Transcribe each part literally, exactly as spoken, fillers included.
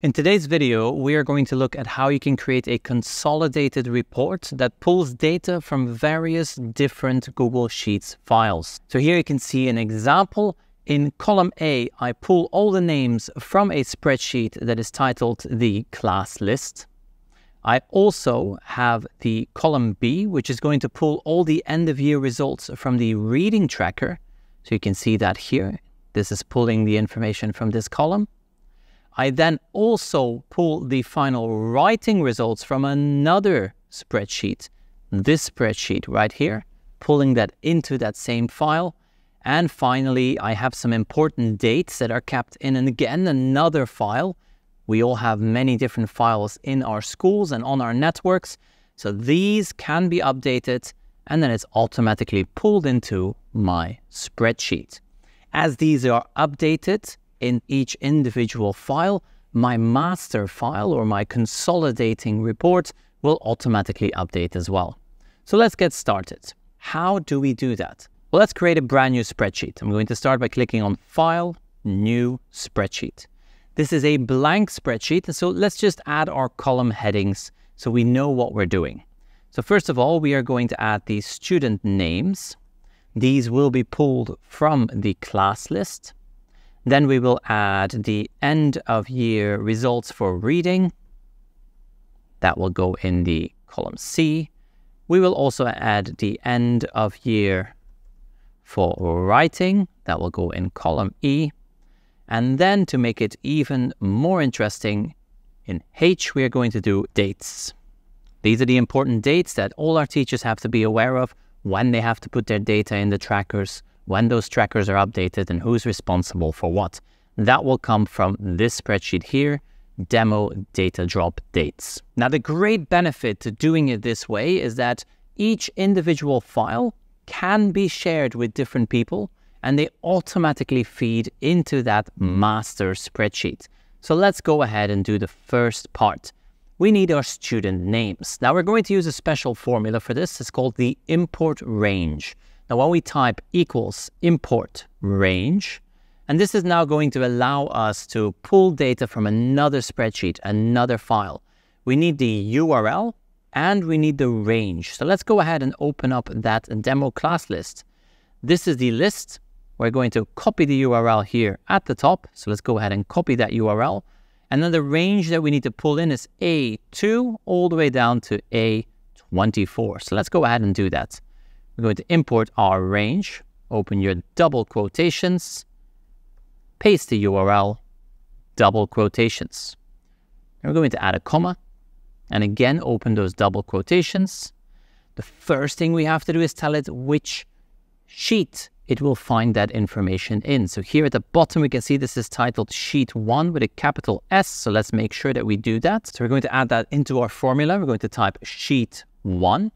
In today's video, we are going to look at how you can create a consolidated report that pulls data from various different Google Sheets files. So here you can see an example. In column A, I pull all the names from a spreadsheet that is titled the class list. I also have the column B, which is going to pull all the end of year results from the reading tracker. So you can see that here. This is pulling the information from this column. I then also pull the final writing results from another spreadsheet, this spreadsheet right here, pulling that into that same file. And finally, I have some important dates that are kept in, and again, another file. We all have many different files in our schools and on our networks. So these can be updated, and then it's automatically pulled into my spreadsheet. As these are updated, in each individual file, my master file or my consolidating report will automatically update as well. So let's get started. How do we do that? Well, let's create a brand new spreadsheet. I'm going to start by clicking on File, New Spreadsheet. This is a blank spreadsheet, so let's just add our column headings so we know what we're doing. So first of all, we are going to add the student names. These will be pulled from the class list. Then we will add the end of year results for reading. That will go in the column C. We will also add the end of year for writing. That will go in column E. And then to make it even more interesting, in H we are going to do dates. These are the important dates that all our teachers have to be aware of when they have to put their data in the trackers, when those trackers are updated, and who's responsible for what. That will come from this spreadsheet here, demo data drop dates. Now, the great benefit to doing it this way is that each individual file can be shared with different people, and they automatically feed into that master spreadsheet. So let's go ahead and do the first part. We need our student names. Now, we're going to use a special formula for this. It's called the import range. Now, when we type equals import range, and this is now going to allow us to pull data from another spreadsheet, another file. We need the U R L and we need the range. So let's go ahead and open up that demo class list. This is the list. We're going to copy the U R L here at the top. So let's go ahead and copy that U R L. And then the range that we need to pull in is A two all the way down to A twenty-four. So let's go ahead and do that. We're going to import our range, open your double quotations, paste the U R L, double quotations. And we're going to add a comma, and again, open those double quotations. The first thing we have to do is tell it which sheet it will find that information in. So here at the bottom, we can see this is titled Sheet one with a capital S. So let's make sure that we do that. So we're going to add that into our formula. We're going to type Sheet one.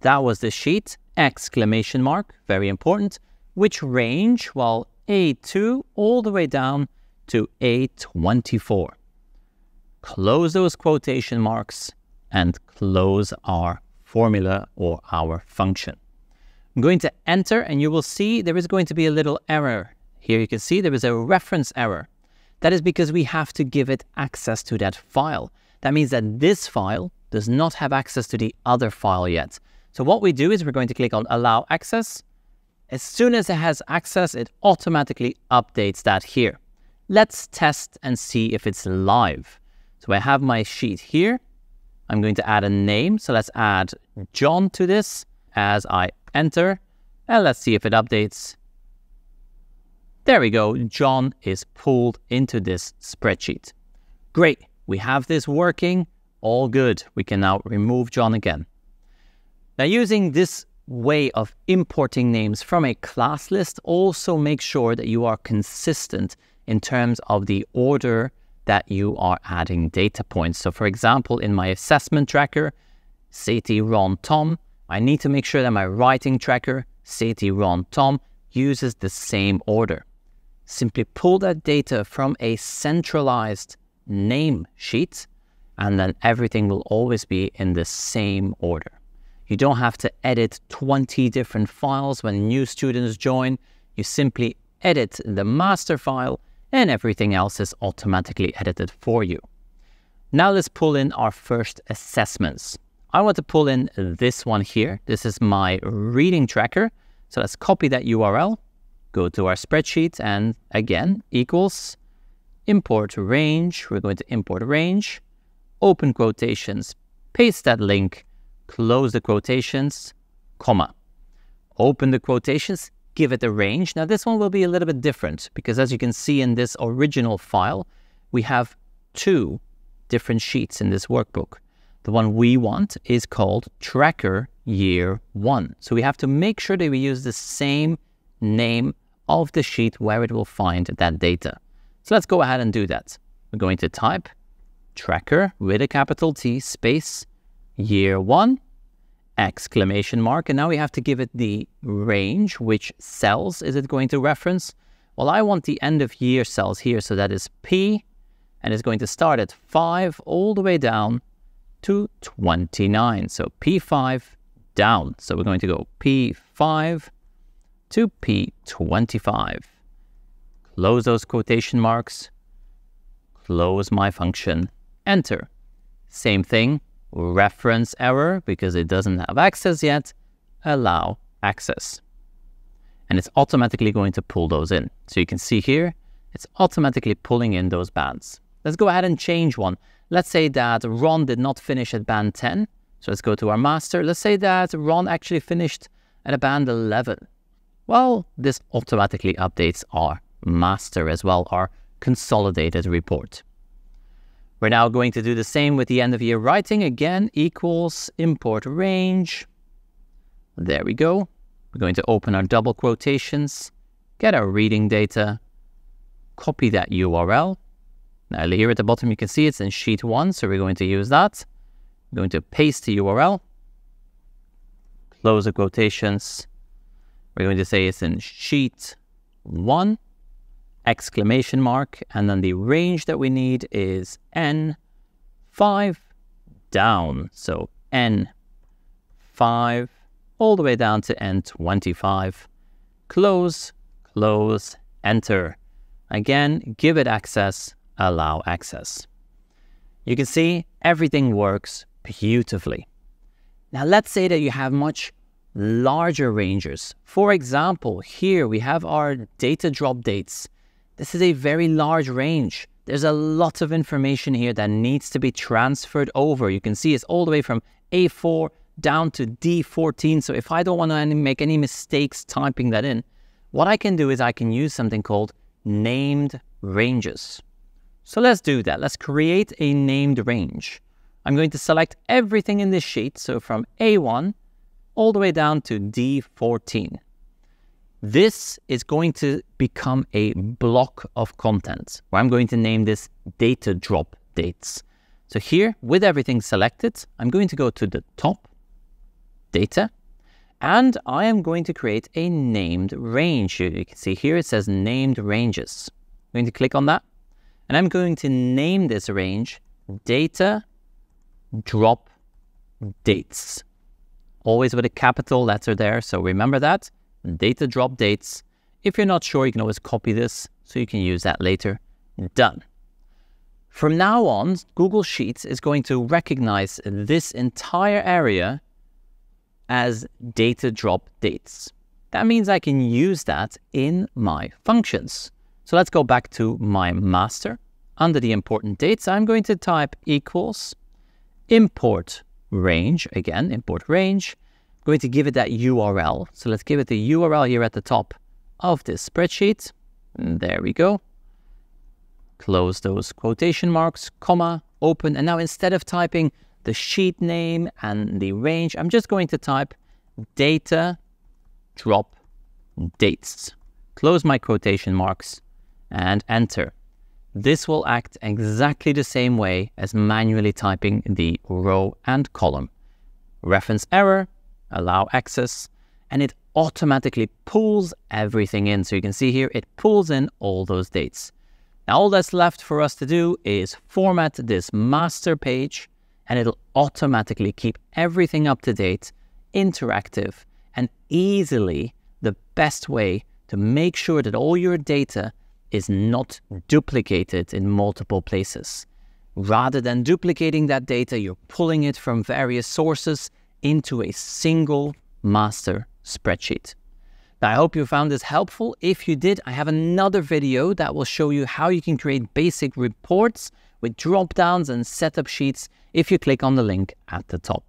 That was the sheet. Exclamation mark, very important, which range, well, A two all the way down to A twenty-four. Close those quotation marks and close our formula or our function. I'm going to enter, and you will see there is going to be a little error. Here you can see there is a reference error. That is because we have to give it access to that file. That means that this file does not have access to the other file yet. So what we do is we're going to click on Allow Access. As soon as it has access, it automatically updates that here. Let's test and see if it's live. So I have my sheet here. I'm going to add a name. So let's add John to this as I enter. And let's see if it updates. There we go. John is pulled into this spreadsheet. Great. We have this working. All good. We can now remove John again. Now, using this way of importing names from a class list, also make sure that you are consistent in terms of the order that you are adding data points. So for example, in my assessment tracker, Sadie, Ron, Tom, I need to make sure that my writing tracker, Sadie, Ron, Tom, uses the same order. Simply pull that data from a centralized name sheet, and then everything will always be in the same order. You don't have to edit twenty different files when new students join. You simply edit the master file and everything else is automatically edited for you. Now let's pull in our first assessments. I want to pull in this one here. This is my reading tracker. So let's copy that U R L, go to our spreadsheet, and again, equals import range. We're going to import range, open quotations, paste that link, close the quotations, comma. Open the quotations, give it a range. Now this one will be a little bit different because as you can see in this original file, we have two different sheets in this workbook. The one we want is called Tracker Year One. So we have to make sure that we use the same name of the sheet where it will find that data. So let's go ahead and do that. We're going to type Tracker with a capital T space Year One, exclamation mark. And now we have to give it the range, which cells is it going to reference? Well, I want the end of year cells here. So that is P, and it's going to start at five all the way down to twenty-nine. So P five down. So we're going to go P five to P twenty-five. Close those quotation marks. Close my function. Enter. Same thing. Reference error because it doesn't have access yet. Allow access. And it's automatically going to pull those in. So you can see here, it's automatically pulling in those bands. Let's go ahead and change one. Let's say that Ron did not finish at band ten. So let's go to our master. Let's say that Ron actually finished at a band eleven. Well, this automatically updates our master as well, our consolidated report. We're now going to do the same with the end of year writing. Again, equals import range. There we go. We're going to open our double quotations, get our reading data, copy that U R L. Now here at the bottom, you can see it's in sheet one. So we're going to use that. We're going to paste the U R L, close the quotations. We're going to say it's in sheet one, exclamation mark. And then the range that we need is N five down. So N five all the way down to N twenty-five. Close, close, enter. Again, give it access. Allow access. You can see everything works beautifully. Now let's say that you have much larger ranges. For example, here we have our data drop dates. This is a very large range. There's a lot of information here that needs to be transferred over. You can see it's all the way from A four down to D fourteen. So if I don't want to make any mistakes typing that in, what I can do is I can use something called named ranges. So let's do that. Let's create a named range. I'm going to select everything in this sheet. So from A one all the way down to D fourteen. This is going to become a block of content where I'm going to name this data drop dates. So here with everything selected, I'm going to go to the top data and I am going to create a named range. You can see here it says named ranges. I'm going to click on that. And I'm going to name this range data drop dates, always with a capital letter there. So remember that data drop dates. If you're not sure, you can always copy this so you can use that later. Done. From now on, Google Sheets is going to recognize this entire area as data drop dates. That means I can use that in my functions. So let's go back to my master. Under the important dates, I'm going to type equals import range. Again, import range. I'm going to give it that U R L. So let's give it the U R L here at the top of this spreadsheet. And there we go. Close those quotation marks, comma, open. And now instead of typing the sheet name and the range, I'm just going to type data drop dates. Close my quotation marks. And enter. This will act exactly the same way as manually typing the row and column. Reference error, allow access, and it automatically pulls everything in. So you can see here, it pulls in all those dates. Now all that's left for us to do is format this master page, and it'll automatically keep everything up to date, interactive, and easily the best way to make sure that all your data is not duplicated in multiple places. Rather than duplicating that data, you're pulling it from various sources into a single master spreadsheet. Now, I hope you found this helpful. If you did, I have another video that will show you how you can create basic reports with drop-downs and setup sheets if you click on the link at the top.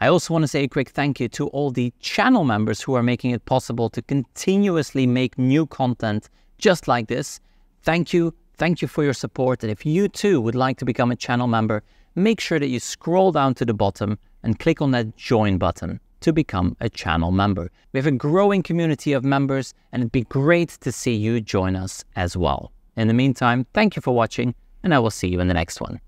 I also want to say a quick thank you to all the channel members who are making it possible to continuously make new content just like this. Thank you. Thank you for your support. And if you too would like to become a channel member, make sure that you scroll down to the bottom and click on that join button to become a channel member. We have a growing community of members, and it'd be great to see you join us as well. In the meantime, thank you for watching, and I will see you in the next one.